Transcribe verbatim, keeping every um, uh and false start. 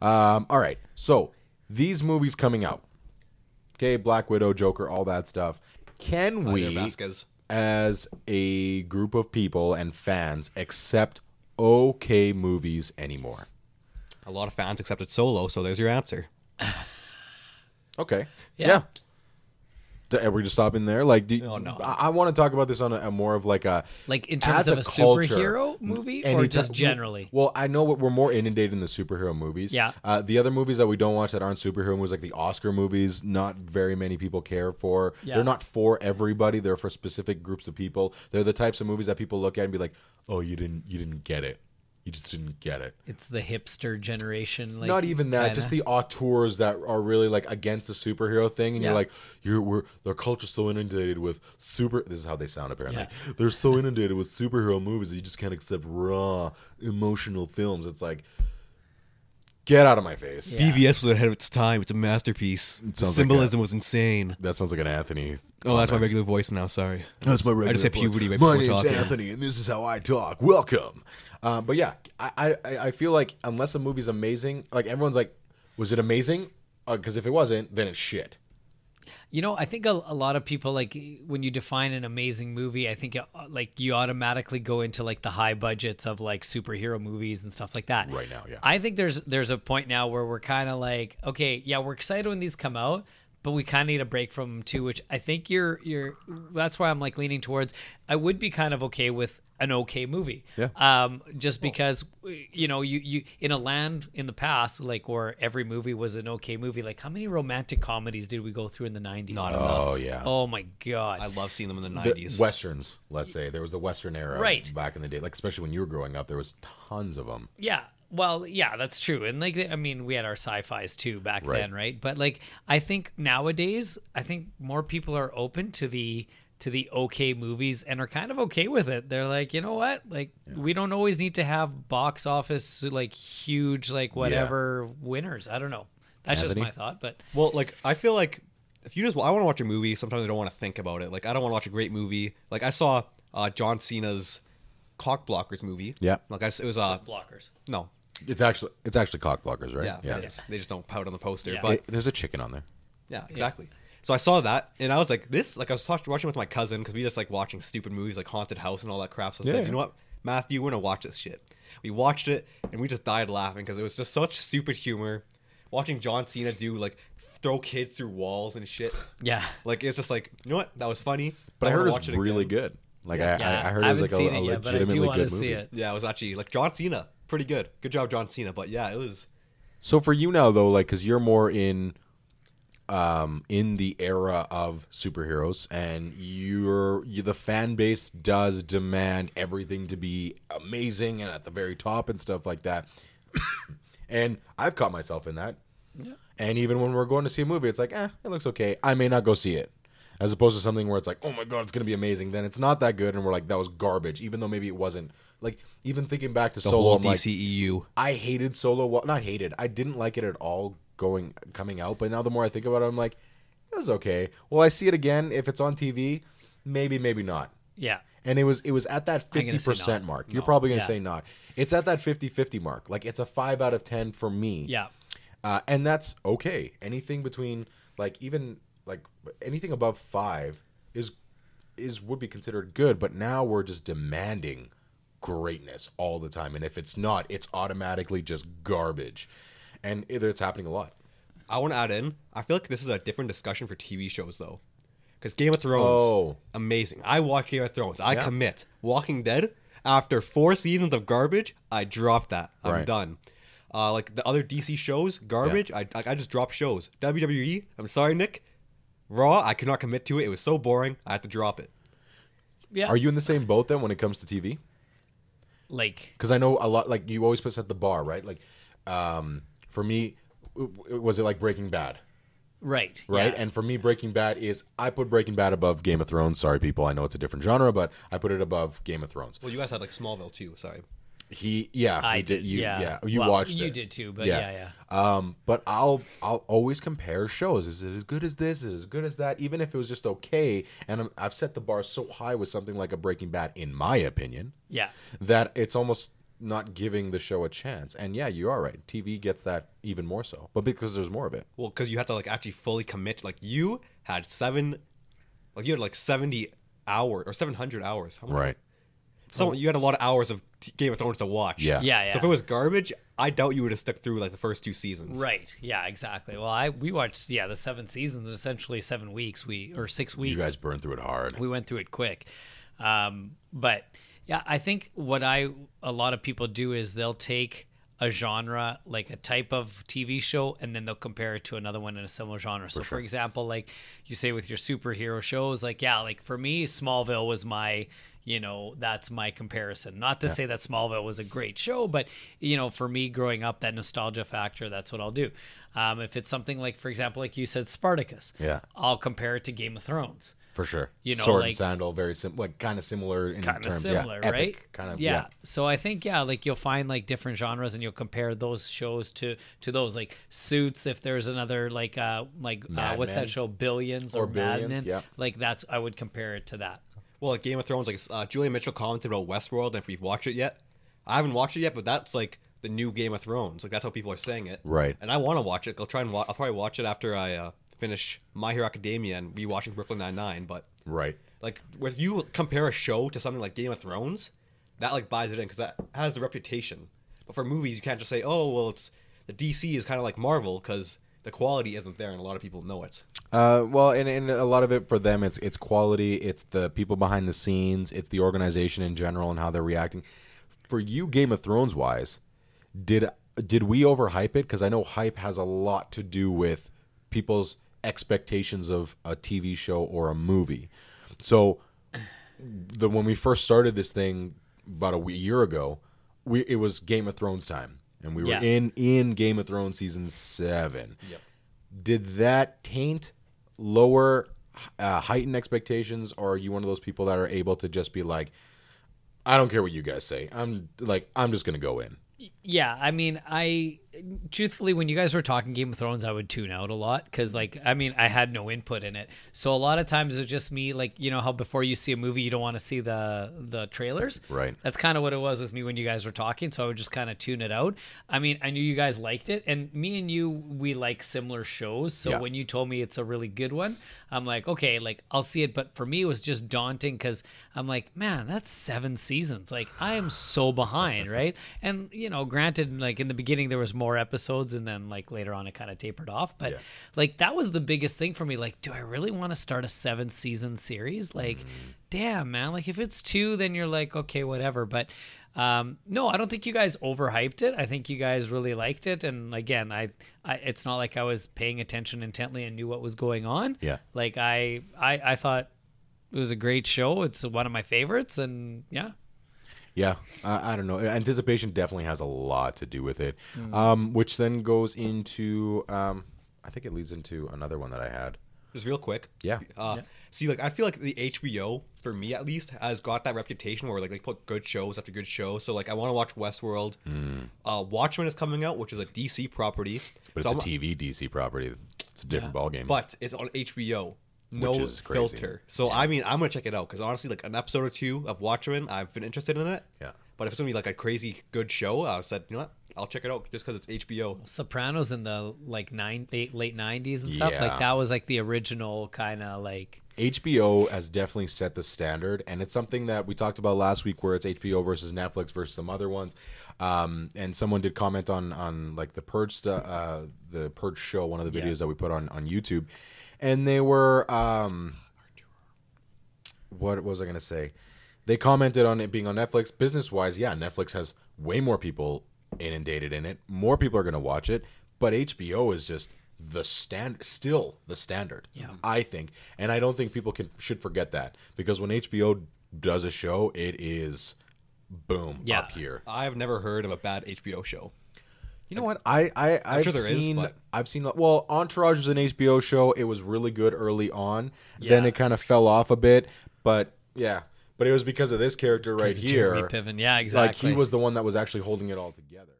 Um, all right. So these movies coming out. Okay, Black Widow, Joker, all that stuff. Can we, as a group of people and fans, accept okay movies anymore? A lot of fans accepted Solo, so there's your answer. Okay. Yeah. yeah. Are we just stopping there? Like, do you, oh, no. I, I want to talk about this on a, a more of like a... Like in terms of a, a culture, superhero movie or just generally? Well, I know we're more inundated in the superhero movies. Yeah. Uh, the other movies that we don't watch that aren't superhero movies, like the Oscar movies, not very many people care for. Yeah. They're not for everybody. They're for specific groups of people. They're the types of movies that people look at and be like, oh, you didn't, you didn't get it. You just didn't get it. It's the hipster generation. Like, Not even that. Kinda. Just the auteurs that are really like against the superhero thing, and yeah. you're like, you're we're their culture's so inundated with super. This is how they sound apparently. Yeah. They're so inundated with superhero movies that you just can't accept raw emotional films. It's like, get out of my face. Yeah. P B S was ahead of its time. It's a masterpiece. It the symbolism like a, was insane. That sounds like an Anthony. Oh, comment. That's my regular voice now. Sorry. That's my regular voice. I just had puberty. Right my name's talking. Anthony, and this is how I talk. Welcome. Uh, but yeah, I, I I feel like unless a movie's amazing, like everyone's like, was it amazing? Because uh, if it wasn't, then it's shit. You know, I think a, a lot of people, like when you define an amazing movie, I think like you automatically go into like the high budgets of like superhero movies and stuff like that. Right now, yeah. I think there's there's a point now where we're kind of like, okay, yeah, we're excited when these come out, but we kind of need a break from them too, which I think you're you're that's why I'm like leaning towards. I would be kind of okay with an okay movie, yeah. Um, just because oh. you know you you in a land in the past like where every movie was an okay movie. Like how many romantic comedies did we go through in the nineties? Not enough. Oh yeah. Oh my god. I love seeing them in the nineties. The westerns, let's say there was the western era, right. Back in the day. Like especially when you were growing up, there was tons of them. Yeah. Well, yeah, that's true. And like, I mean, we had our sci-fis too back right. then, right? But like, I think nowadays, I think more people are open to the. to the okay movies and are kind of okay with it. They're like, you know what? Like yeah. we don't always need to have box office, like huge, like whatever yeah. winners. I don't know. That's Anthony? Just my thought, but well, like, I feel like if you just, I want to watch a movie. Sometimes I don't want to think about it. Like I don't want to watch a great movie. Like I saw uh, John Cena's Cock Blockers movie. Yeah. Like I, it was uh, just blockers. No, it's actually, it's actually Cock Blockers, right? Yeah. yeah. It is. They just don't pout on the poster, yeah. but it, there's a chicken on there. Yeah, exactly. Yeah. So I saw that, and I was like, this, like I was watching with my cousin, because we just like watching stupid movies like Haunted House and all that crap. So I yeah, said, yeah. you know what, Matthew, we're going to watch this shit. We watched it, and we just died laughing, because it was just such stupid humor. Watching John Cena do, like, throw kids through walls and shit. Yeah. Like, it's just like, you know what, that was funny. But I, I heard it was really good. Like, yeah. I, yeah. I heard it was like a, a yet, legitimately good movie. It. Yeah, it was actually, like, John Cena, pretty good. Good job, John Cena. But yeah, it was. So for you now, though, like, because you're more in... um in the era of superheroes and you're you, the fan base does demand everything to be amazing and at the very top and stuff like that and I've caught myself in that yeah. and even when we're going to see a movie it's like eh, it looks okay, I may not go see it, as opposed to something where it's like, oh my god, it's gonna be amazing, then it's not that good and we're like, that was garbage, even though maybe it wasn't. Like, even thinking back to the Solo, whole D C E U. Like, I hated Solo. Well, not hated, I didn't like it at all going coming out, but now the more I think about it, I'm like, it was okay. Well, I see it again if it's on T V, maybe, maybe not. Yeah. And it was it was at that fifty percent mark. No. You're probably gonna yeah. say not. It's at that fifty fifty mark. Like, it's a five out of ten for me. Yeah. Uh, and that's okay. Anything between like even like anything above five is is would be considered good. But now we're just demanding greatness all the time, and if it's not, it's automatically just garbage. And it's happening a lot. I want to add in, I feel like this is a different discussion for T V shows, though. Because Game of Thrones, oh. amazing. I watch Game of Thrones. I yeah. commit. Walking Dead, after four seasons of garbage, I dropped that. I'm right. done. Uh, like the other D C shows, garbage, yeah. I, I, I just dropped shows. W W E, I'm sorry, Nick. Raw, I could not commit to it. It was so boring, I had to drop it. Yeah. Are you in the same boat, then, when it comes to T V? Like. Because I know a lot, like, you always put at the bar, right? Like, um... for me, was it like Breaking Bad? Right. Right? Yeah. And for me, Breaking Bad is, I put Breaking Bad above Game of Thrones. Sorry, people. I know it's a different genre, but I put it above Game of Thrones. Well, you guys had like Smallville too. Sorry. He, yeah. I did. You, yeah. yeah. You well, watched you it. You did too, but yeah. yeah, yeah. Um, but I'll I'll always compare shows. Is it as good as this? Is it as good as that? Even if it was just okay. And I'm, I've set the bar so high with something like a Breaking Bad, in my opinion. Yeah. That it's almost not giving the show a chance. And yeah, you are right. T V gets that even more so, but because there's more of it. Well, because you have to like actually fully commit. Like you had seven, like you had like seventy hours or seven hundred hours. How much? Right. So you had a lot of hours of Game of Thrones to watch. Yeah. yeah, yeah. So if it was garbage, I doubt you would have stuck through like the first two seasons. Right. Yeah. Exactly. Well, I we watched yeah the seven seasons, essentially seven weeks we or six weeks. You guys burned through it hard. We went through it quick, um, but. Yeah, I think what I a lot of people do is they'll take a genre, like a type of T V show, and then they'll compare it to another one in a similar genre. So, for, sure. for example, like you say with your superhero shows, like, yeah, like for me, Smallville was my, you know, that's my comparison. Not to yeah. say that Smallville was a great show, but, you know, for me growing up, that nostalgia factor, that's what I'll do. Um, if it's something like, for example, like you said, Spartacus, yeah, I'll compare it to Game of Thrones. For sure. You know, sword like, and sandal, very simple, like kind of similar in kind terms. Kind of similar, yeah, right? Epic, kind of, yeah. yeah. So I think, yeah, like you'll find like different genres and you'll compare those shows to to those like Suits. If there's another like uh like uh, what's that show, Billions or, or Billions, Mad Men? Yeah. Like that's I would compare it to that. Well, like Game of Thrones, like uh, Julia Mitchell commented about Westworld. And if we've watched it yet, I haven't watched it yet, but that's like the new Game of Thrones. Like that's how people are saying it. Right. And I want to watch it. I'll try and wa I'll probably watch it after I. Uh, finish My Hero Academia and be watching Brooklyn Nine Nine, but right, like if you compare a show to something like Game of Thrones, that like buys it in because that has the reputation. But for movies, you can't just say, "Oh, well, it's the D C is kind of like Marvel," because the quality isn't there, and a lot of people know it. Uh, well, and, and a lot of it for them, it's it's quality, it's the people behind the scenes, it's the organization in general and how they're reacting. For you, Game of Thrones wise, did did we overhype it? Because I know hype has a lot to do with people's expectations of a T V show or a movie. So the when we first started this thing about a year ago, we it was Game of Thrones time, and we were yeah. in in Game of Thrones season seven. Yep. Did that taint, lower, uh, heighten expectations, or are you one of those people that are able to just be like, I don't care what you guys say. I'm like I'm just gonna go in. Yeah, I mean, I truthfully, when you guys were talking Game of Thrones, I would tune out a lot because, like, I mean, I had no input in it. So a lot of times it's just me, like, you know, how before you see a movie, you don't want to see the the trailers. Right. That's kind of what it was with me when you guys were talking. So I would just kind of tune it out. I mean, I knew you guys liked it, and me and you, we like similar shows. So yeah. when you told me it's a really good one, I'm like, okay, like I'll see it. But for me, it was just daunting because I'm like, man, that's seven seasons. Like I am so behind, right? And you know, granted, like in the beginning there was more episodes, and then like later on it kind of tapered off. But yeah. like that was the biggest thing for me. Like, do I really want to start a seven season series? Like, mm. damn man. Like if it's two, then you're like, okay, whatever. But um, no, I don't think you guys overhyped it. I think you guys really liked it. And again, I, I it's not like I was paying attention intently and knew what was going on. Yeah. Like I, I, I thought it was a great show. It's one of my favorites, and yeah. Yeah, I, I don't know. Anticipation definitely has a lot to do with it, mm. um, which then goes into, um, I think it leads into another one that I had. Just real quick. Yeah. Uh, yeah. See, like, I feel like the H B O, for me at least, has got that reputation where, like, they put good shows after good shows. So, like, I want to watch Westworld. Mm. Uh, Watchmen is coming out, which is a D C property. But it's so a I'm, T V D C property. It's a different yeah. ballgame. But it's on H B O. No filter. So yeah. I mean, I'm gonna check it out because honestly, like an episode or two of Watchmen, I've been interested in it. Yeah. But if it's gonna be like a crazy good show, I said, you know what, I'll check it out just because it's H B O. Sopranos in the like nine eight, late nineties and stuff yeah. like that was like the original kind of like. H B O has definitely set the standard, and it's something that we talked about last week, where it's H B O versus Netflix versus some other ones. Um, and someone did comment on on like the Purge, uh, the Purge show, one of the videos yeah. that we put on on YouTube. And they were, um, what was I going to say? They commented on it being on Netflix. Business-wise, yeah, Netflix has way more people inundated in it. More people are going to watch it. But H B O is just the standard, still the standard, yeah. I think. And I don't think people can should forget that. Because when H B O does a show, it is boom, yeah. up here. I've never heard of a bad H B O show. You know what? I, I, I've sure seen, is, I've seen, well, Entourage was an H B O show. It was really good early on. Yeah. Then it kind of fell off a bit. But yeah, but it was because of this character right here. Jimmy Piven. Yeah, exactly. Like he was the one that was actually holding it all together.